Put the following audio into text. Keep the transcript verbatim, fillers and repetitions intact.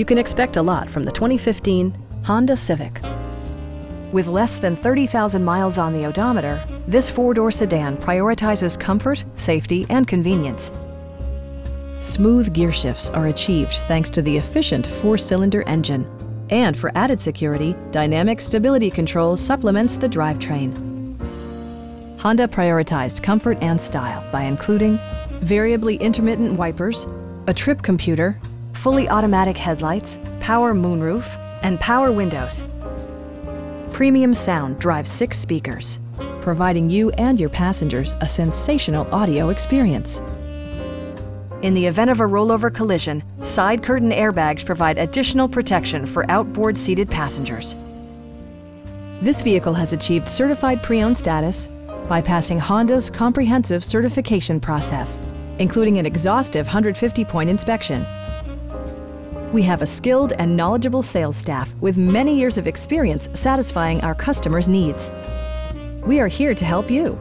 You can expect a lot from the twenty fifteen Honda Civic. With less than thirty thousand miles on the odometer, this four-door sedan prioritizes comfort, safety, and convenience. Smooth gear shifts are achieved thanks to the efficient four-cylinder engine. And for added security, dynamic stability control supplements the drivetrain. Honda prioritized comfort and style by including variably intermittent wipers, a trip computer, fully automatic headlights, power moonroof, and power windows. Premium sound drives six speakers, providing you and your passengers a sensational audio experience. In the event of a rollover collision, side curtain airbags provide additional protection for outboard seated passengers. This vehicle has achieved certified pre-owned status by passing Honda's comprehensive certification process, including an exhaustive one hundred fifty point inspection. We have a skilled and knowledgeable sales staff with many years of experience satisfying our customers' needs. We are here to help you.